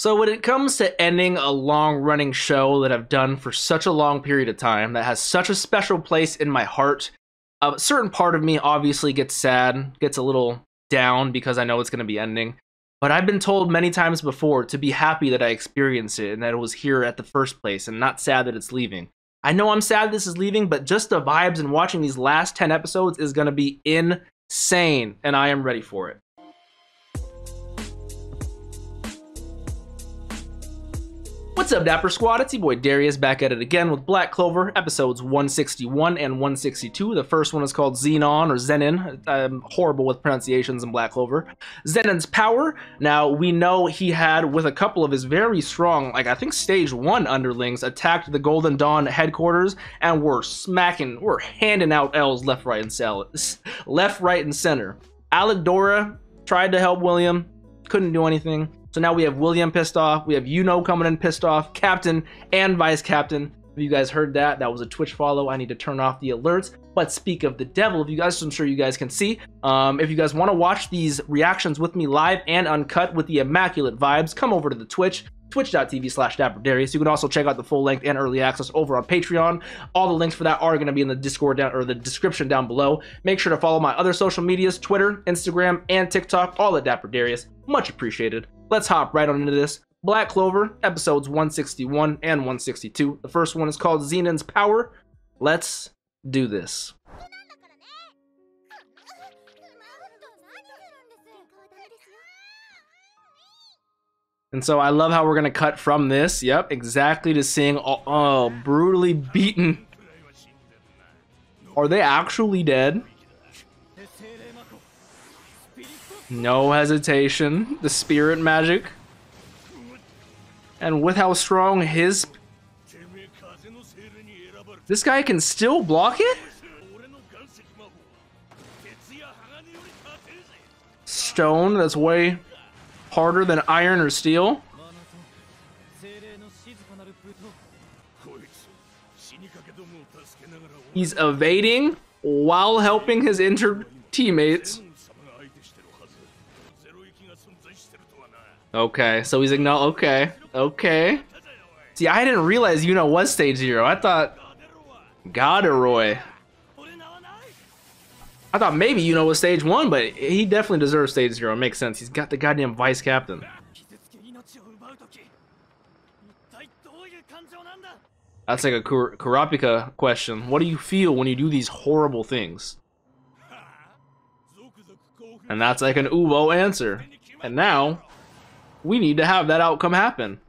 So when it comes to ending a long-running show that I've done for such a long period of time, that has such a special place in my heart, a certain part of me obviously gets sad, gets a little down because I know it's going to be ending. But I've been told many times before to be happy that I experienced it and that it was here at the first place and not sad that it's leaving. I know I'm sad this is leaving, but just the vibes and watching these last 10 episodes is going to be insane, and I am ready for it. What's up, Dapper Squad? It's your boy Darius back at it again with Black Clover episodes 161 and 162. The first one is called Zenon or Zenon. I'm horrible with pronunciations in Black Clover. Zenon's power. Now, we know he had, with a couple of his very strong, like I think stage 1 underlings, attacked the Golden Dawn headquarters and we're handing out L's left, right, and center. Aledora tried to help William, couldn't do anything. So now we have William pissed off, we have Yuno coming in pissed off, Captain and Vice Captain. If you guys heard that, that was a Twitch follow. I need to turn off the alerts. But speak of the devil, if you guys, I'm sure you guys can see. If you guys want to watch these reactions with me live and uncut with the immaculate vibes, come over to the Twitch, twitch.tv/DapperDarius. You can also check out the full length and early access over on Patreon. All the links for that are going to be in the Discord down, or the description down below. Make sure to follow my other social medias, Twitter, Instagram, and TikTok, all at DapperDarius. Much appreciated. Let's hop right on into this. Black Clover, episodes 161 and 162. The first one is called Zenon's Power. Let's do this. And so I love how we're going to cut from this. Yep, exactly, to seeing, oh, brutally beaten. Are they actually dead? No hesitation. The spirit magic. And with how strong his... This guy can still block it? Stone, that's way... harder than iron or steel. He's evading while helping his injured teammates. Okay, so he's acknowledged. Okay, okay. See, I didn't realize Yuno was stage 0. I thought Goderoy. I thought maybe Yuno was stage 1, but he definitely deserves stage 0. It makes sense. He's got the goddamn vice captain. That's like a Kurapika question. What do you feel when you do these horrible things? And that's like an Ubo answer. And now, we need to have that outcome happen.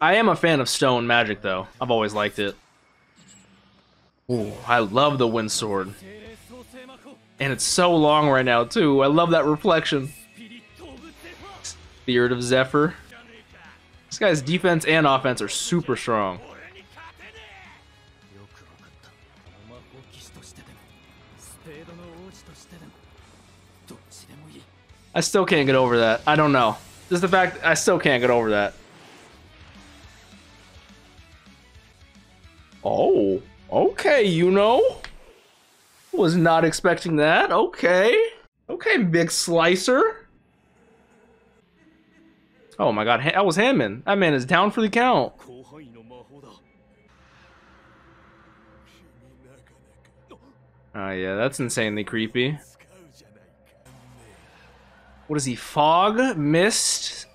I am a fan of stone magic, though. I've always liked it. Ooh, I love the wind sword. And it's so long right now, too. I love that reflection. Spirit of Zephyr. This guy's defense and offense are super strong. I still can't get over that. I don't know. Just the fact I still can't get over that. Oh. Okay, Yuno. Was not expecting that. Okay. Okay, big slicer. Oh my god, that was Hammond. That man is down for the count. Oh yeah, that's insanely creepy. What is he? Fog? Mist?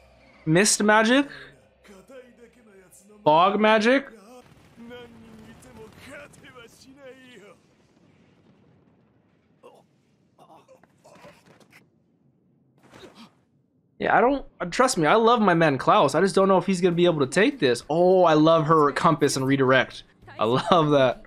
Mist magic? Fog magic? Yeah, I don't, trust me, I love my man Klaus. I just don't know if he's going to be able to take this. Oh, I love her compass and redirect. I love that.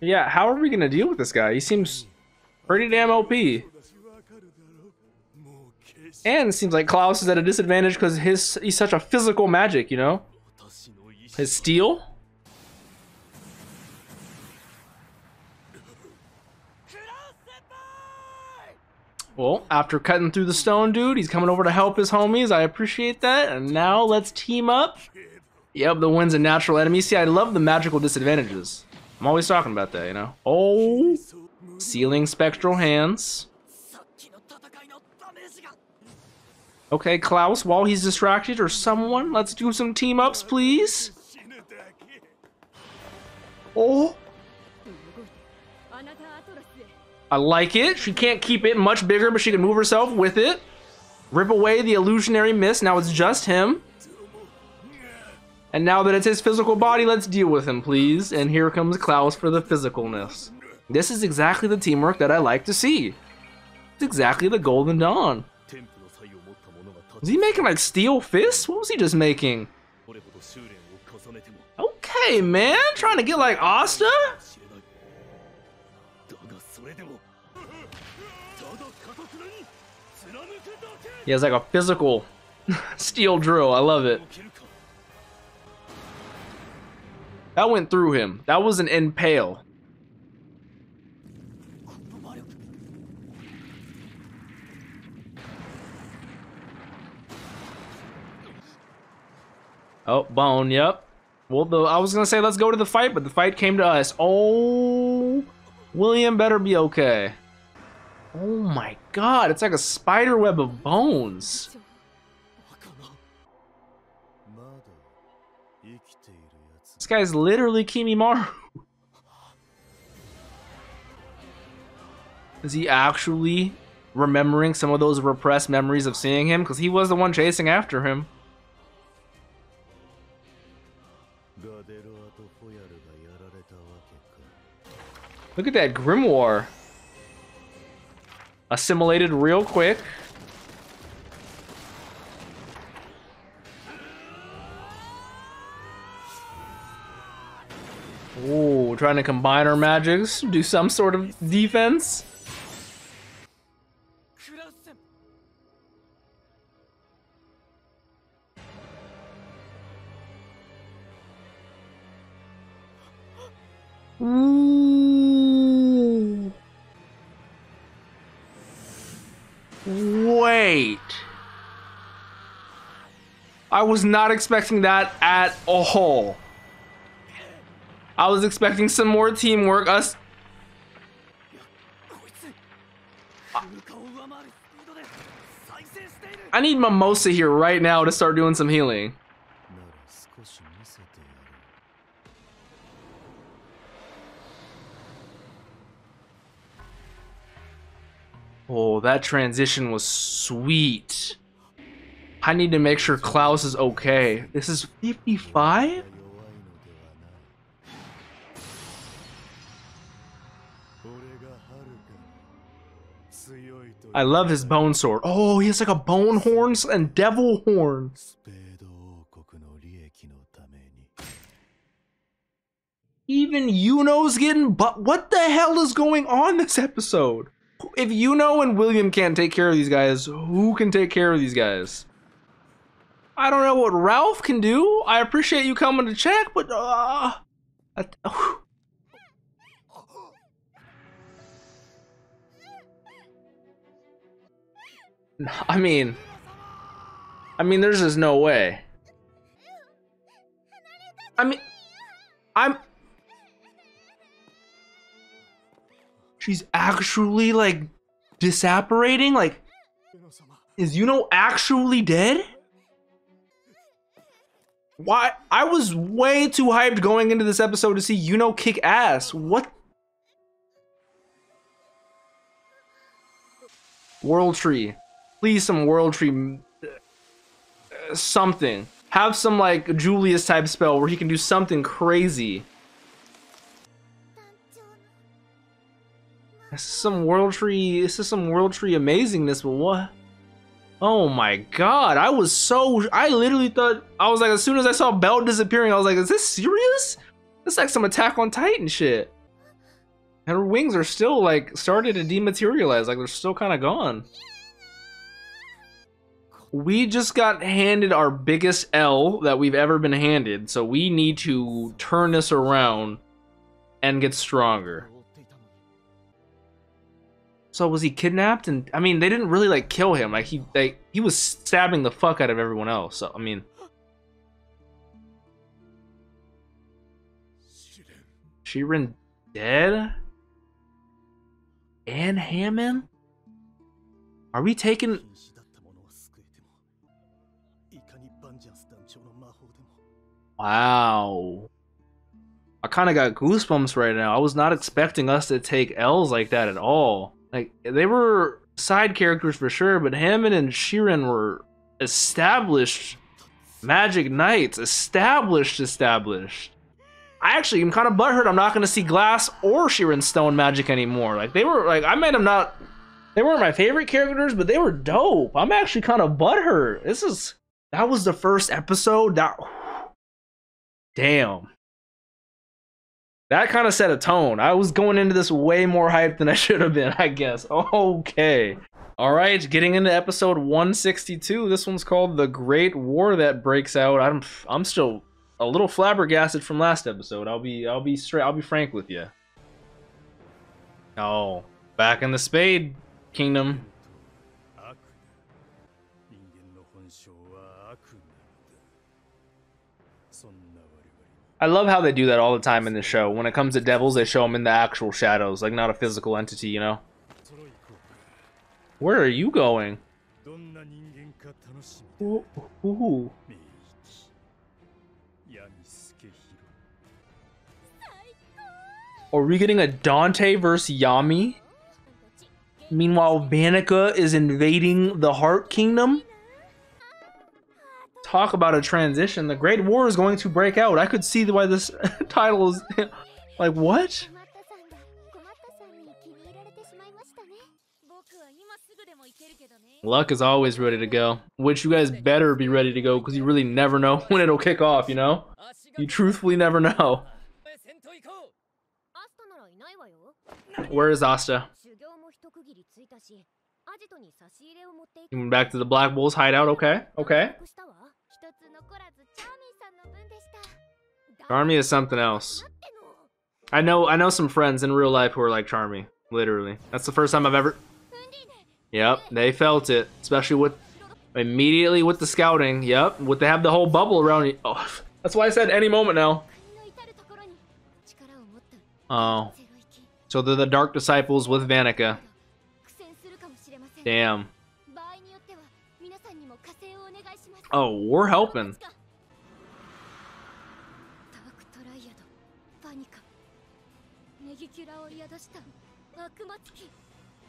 Yeah, how are we going to deal with this guy? He seems pretty damn OP. And it seems like Klaus is at a disadvantage because he's such a physical magic, you know? His steel? Well, after cutting through the stone dude, he's coming over to help his homies. I appreciate that. And now let's team up. Yep, the wind's a natural enemy. See, I love the magical disadvantages. I'm always talking about that, you know. Oh, sealing spectral hands. Okay, Klaus, while he's distracted or someone, let's do some team ups, please. Oh. I like it. She can't keep it much bigger, but she can move herself with it. Rip away the illusionary mist. Now it's just him. And now that it's his physical body, let's deal with him, please. And here comes Klaus for the physicalness. This is exactly the teamwork that I like to see. It's exactly the Golden Dawn. Was he making like steel fists? What was he just making? Okay, man. Trying to get like Asta? He has like a physical steel drill. I love it. That went through him. That was an impale. Oh, bone. Yep. Well, I was gonna say let's go to the fight, but the fight came to us. Oh, William better be okay. Oh my God, it's like a spider web of bones. This guy's literally Kimimaro. Is he actually remembering some of those repressed memories of seeing him? Because he was the one chasing after him. Look at that grimoire. Assimilated real quick. Ooh, trying to combine our magics, do some sort of defense. Ooh. Wait. I was not expecting that at all. I was expecting some more teamwork. Us. I need Mimosa here right now to start doing some healing. Oh, that transition was sweet. I need to make sure Klaus is okay. This is 55? I love his bone sword. Oh, he has like a bone horn and devil horn. Even Yuno's getting butt. What the hell is going on this episode? If Yuno and William can't take care of these guys, who can take care of these guys? I don't know what Ralph can do. I appreciate you coming to check, but I mean, there's just no way. She's actually like disapparating. Like, is Yuno actually dead? Why? I was way too hyped going into this episode to see Yuno kick ass. What? World Tree. Please, some World Tree something. Have some like Julius type spell where he can do something crazy. This is some World Tree. This is some World Tree amazingness. But what? Oh my God! I was so. I literally thought. I was like, as soon as I saw Belle disappearing, I was like, is this serious? That's like some Attack on Titan shit. And her wings are still like started to dematerialize. Like they're still kind of gone. We just got handed our biggest L that we've ever been handed, so we need to turn this around and get stronger. So was he kidnapped? And I mean, they didn't really like kill him. Like he was stabbing the fuck out of everyone else. So I mean, Shiren dead? And Hammond? Are we taking? Wow. I kind of got goosebumps right now. I was not expecting us to take L's like that at all. Like, they were side characters for sure, but Hammond and Shiren were established Magic Knights. Established. I actually am kind of butthurt I'm not going to see Glass or Shiren Stone Magic anymore. Like, they were, like, I made them not... They weren't my favorite characters, but they were dope. I'm actually kind of butthurt. This is... That was the first episode that... Damn. That kind of set a tone. I was going into this way more hyped than I should have been, I guess. Okay. All right, getting into episode 162. This one's called The Great War That Breaks Out. I'm still a little flabbergasted from last episode. I'll be frank with you. Oh, back in the Spade Kingdom. I love how they do that all the time in the show. When it comes to devils, they show them in the actual shadows, like not a physical entity, you know? Where are you going? Ooh. Are we getting a Dante versus Yami? Meanwhile, Vanica is invading the Heart Kingdom? Talk about a transition. The Great War is going to break out. I could see why this title is like, what? Luck is always ready to go, which you guys better be ready to go, because you really never know when it'll kick off, you know? You truthfully never know. Where is Asta? He went back to the Black Bulls hideout. Okay. Charmy is something else. I know some friends in real life who are like Charmy. Literally. That's the first time I've ever... Yep, they felt it. Especially with... Immediately with the scouting. Yep, with they have the whole bubble around you. Oh, that's why I said any moment now. Oh. So they're the Dark Disciples with Vanica. Damn. Oh, we're helping.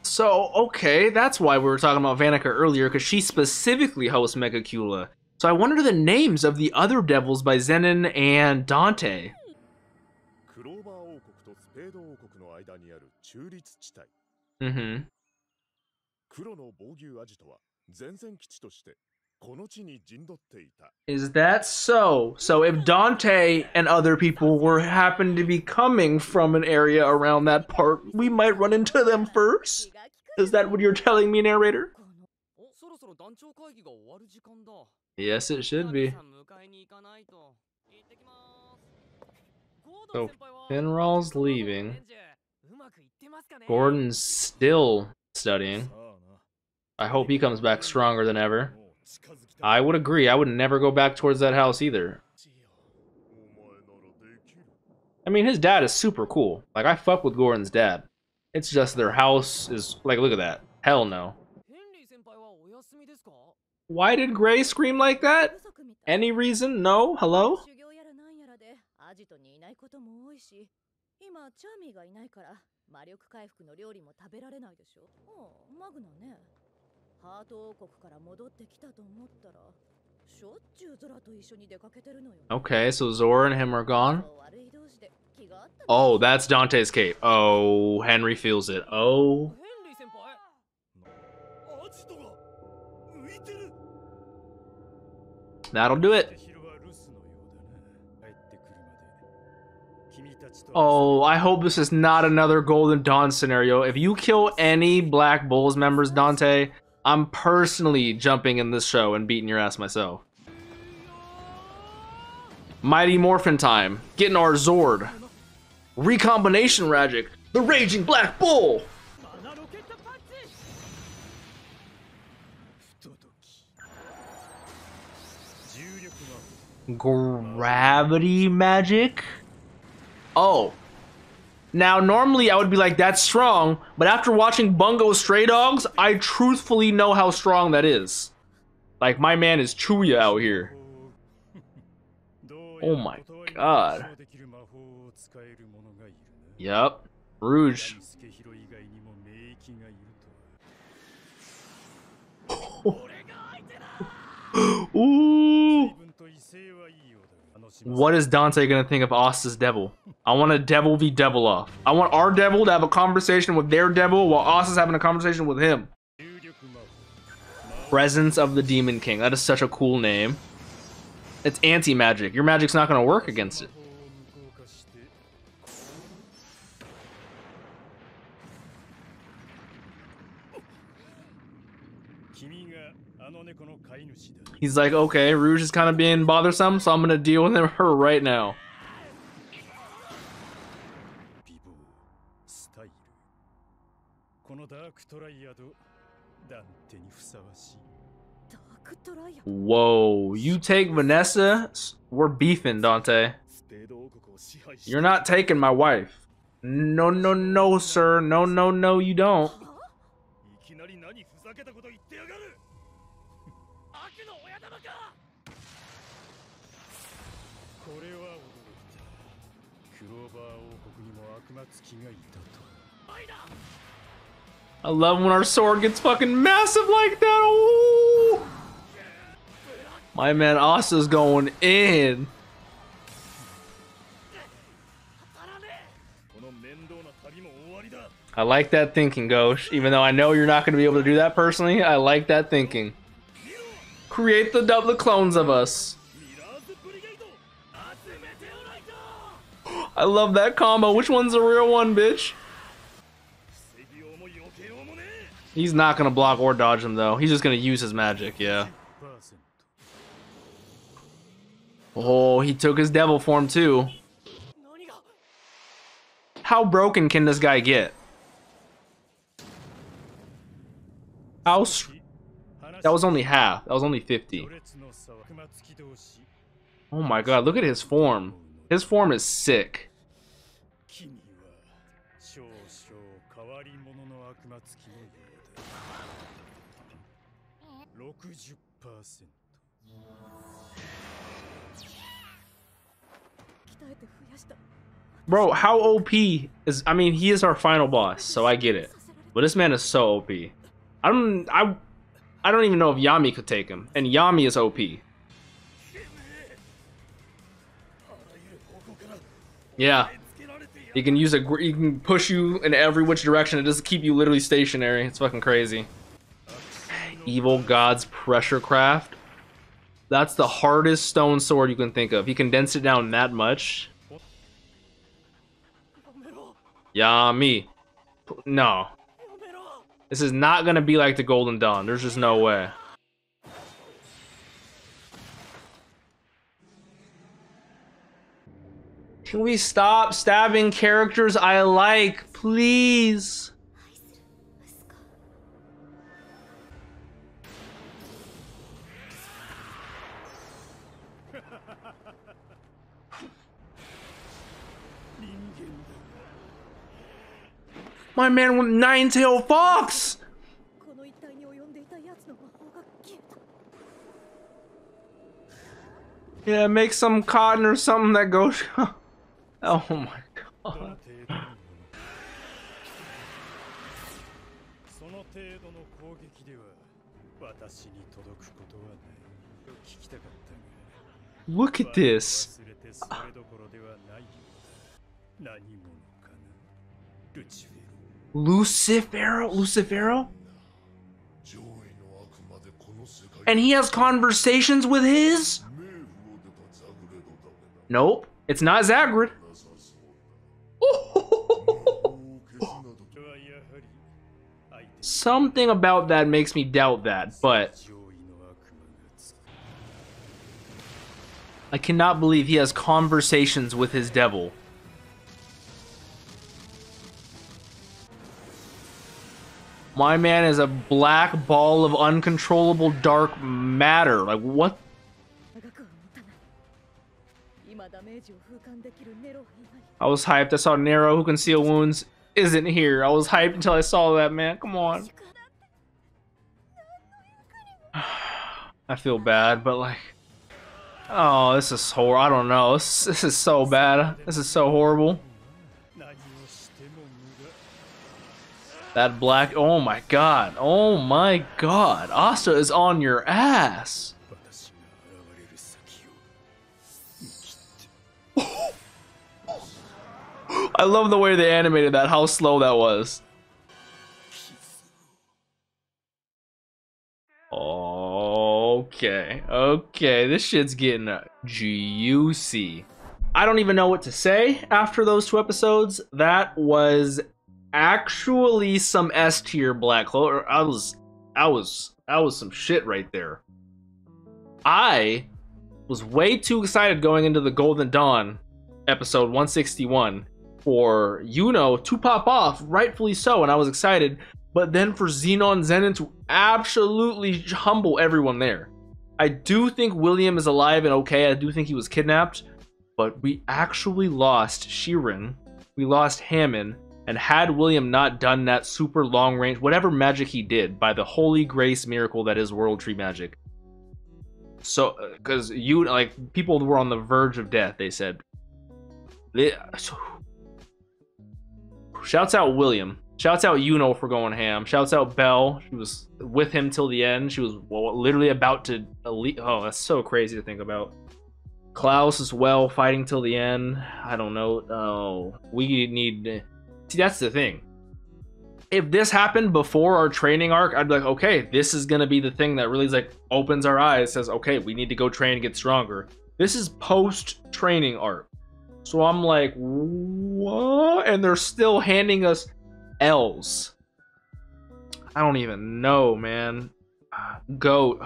So, okay, that's why we were talking about Vanica earlier, because she specifically hosts Megicula. So I wonder the names of the other devils by Zenon and Dante. Mm-hmm. Is that so? So if Dante and other people were happened to be coming from an area around that park, we might run into them first? Is that what you're telling me, narrator? Yes, it should be. So Finral's leaving. Gordon's still studying. I hope he comes back stronger than ever. I would agree. I would never go back towards that house either. I mean, his dad is super cool. Like, I fuck with Gordon's dad. It's just their house is... Like, look at that. Hell no. Why did Gray scream like that? Any reason? No? Hello? Okay, so Zora and him are gone. Oh, that's Dante's cape. Oh, Henry feels it. Oh. That'll do it. Oh, I hope this is not another Golden Dawn scenario. If you kill any Black Bulls members, Dante, I'm personally jumping in this show and beating your ass myself. Mighty Morphin time. Getting our Zord. Recombination magic. The Raging Black Bull. Gravity magic? Oh. Now, normally I would be like, that's strong, but after watching Bungo Stray Dogs, I truthfully know how strong that is. Like, my man is Chuya out here. Oh my god. Yep. Rouge. Ooh. What is Dante gonna think of Asta's devil? I want a devil v devil off. I want our devil to have a conversation with their devil while Asta's having a conversation with him. Presence of the Demon King. That is such a cool name. It's anti-magic. Your magic's not gonna work against it. He's like, okay, Rouge is kind of being bothersome, so I'm gonna deal with her right now. Whoa, you take Vanessa, we're beefing, Dante. You're not taking my wife. No, no, no, sir. No, no, no, you don't. I love when our sword gets fucking massive like that. Ooh. My man Asta's going in. I like that thinking, Gosh. Even though I know you're not going to be able to do that personally, I like that thinking. Create the double clones of us. I love that combo. Which one's the real one, bitch? He's not going to block or dodge him, though. He's just going to use his magic, yeah. Oh, he took his devil form, too. How broken can this guy get? That was only half. That was only 50. Oh, my God. Look at his form. His form is sick. Bro, how OP is? I mean, he is our final boss, so I get it. But this man is so OP. I don't even know if Yami could take him, and Yami is OP. Yeah, he can use he can push you in every which direction. It doesn't keep you literally stationary. It's fucking crazy. Evil God's Pressure Craft. That's the hardest stone sword you can think of. He condensed it down that much. Yami. No. This is not going to be like the Golden Dawn. There's just no way. Can we stop stabbing characters I like, please? My man with Nine-Tailed Fox! Yeah, make some cotton or something that goes... Oh my god. Look at this. Lucifero? And he has conversations with his? Nope, it's not Zagrid. Something about that makes me doubt that, but I cannot believe he has conversations with his devil. My man is a black ball of uncontrollable dark matter. Like, what? I was hyped. I saw Nero who conceal wounds isn't here. I was hyped until I saw that, man. Come on. I feel bad, but like, oh, this is horrible. I don't know. This is so bad. This is so horrible. That black. Oh my god. Oh my god. Asta is on your ass. I love the way they animated that, how slow that was. Okay, okay, this shit's getting juicy. I don't even know what to say after those 2 episodes. That was actually some S tier Black Clover. That was some shit right there. I was way too excited going into the Golden Dawn episode 161 for Yuno to pop off, rightfully so, and I was excited, but then for Zenon to absolutely humble everyone there. I do think William is alive and okay. I do think he was kidnapped, but we actually lost Shirin, we lost Hammond, and had William not done that super long range, whatever magic he did by the holy grace miracle that is World Tree magic. So, because you like people were on the verge of death, they said. Shouts out William. Shouts out Yuno for going ham. Shouts out Belle. She was with him till the end. She was literally about to elite. Oh, that's so crazy to think about. Klaus as well, fighting till the end. I don't know. Oh, we need. See, that's the thing. If this happened before our training arc, I'd be like, okay, this is gonna be the thing that really like opens our eyes. Says, okay, we need to go train and get stronger. This is post training arc. So I'm like, what? And they're still handing us L's. I don't even know, man. Go.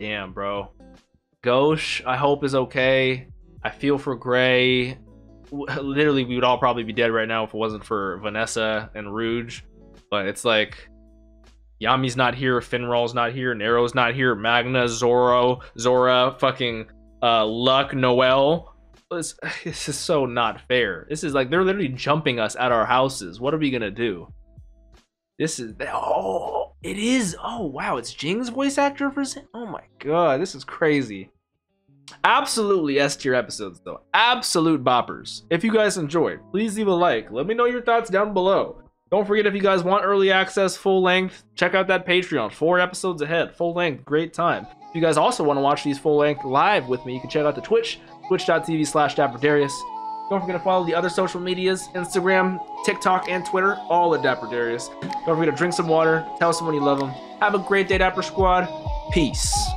Damn, bro. Ghosh, I hope is okay. I feel for Gray. Literally, we would all probably be dead right now if it wasn't for Vanessa and Rouge. But it's like, Yami's not here, Finral's not here, Nero's not here, Magna, Zora, fucking Luck, Noel. This is so not fair. This is like they're literally jumping us at our houses. What are we gonna do? This is, oh, it is. Oh wow, it's Jing's voice actor for Zen. Oh my god, this is crazy. Absolutely S tier episodes though. Absolute boppers. If you guys enjoyed, please leave a like. Let me know your thoughts down below. Don't forget, if you guys want early access, full length, check out that Patreon. 4 episodes ahead, full length, great time. If you guys also want to watch these full length live with me, you can check out the Twitch, twitch.tv/DapperDarius. Don't forget to follow the other social medias, Instagram, TikTok, and Twitter, all at DapperDarius. Don't forget to drink some water, tell someone you love them. Have a great day, Dapper Squad. Peace.